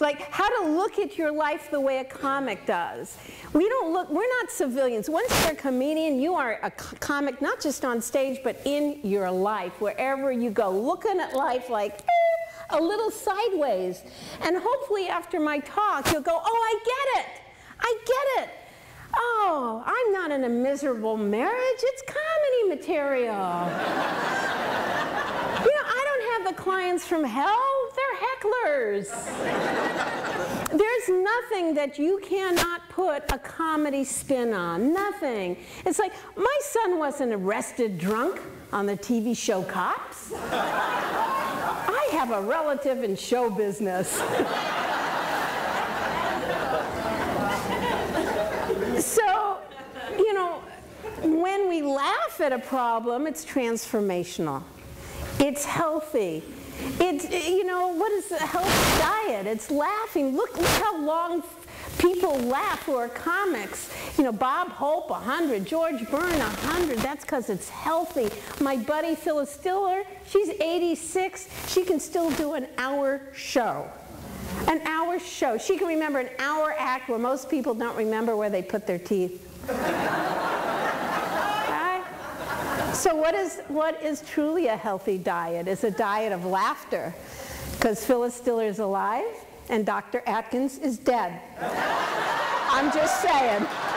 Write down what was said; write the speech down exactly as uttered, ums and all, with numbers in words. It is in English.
like how to look at your life the way a comic does. We don't look, we're not civilians. Once you're a comedian, you are a comic, not just on stage, but in your life, wherever you go, looking at life like, eh, a little sideways. And hopefully after my talk, you'll go, oh, I get it, I get it. Oh, I'm not in a miserable marriage, it's comedy material. Clients from hell, they're hecklers. There's nothing that you cannot put a comedy spin on, nothing. It's like, my son wasn't arrested drunk on the T V show Cops. I have a relative in show business. So, you know, when we laugh at a problem, it's transformational. It's healthy. It's, you know, what is a healthy diet? It's laughing. Look, look how long people laugh who are comics. You know, Bob Hope, one hundred. George Burns, one hundred. That's because it's healthy. My buddy, Phyllis Diller, she's eighty-six. She can still do an hour show. An hour show. She can remember an hour act where most people don't remember where they put their teeth. So what is, what is truly a healthy diet? It's a diet of laughter, because Phyllis Diller is alive and Doctor Atkins is dead. I'm just saying.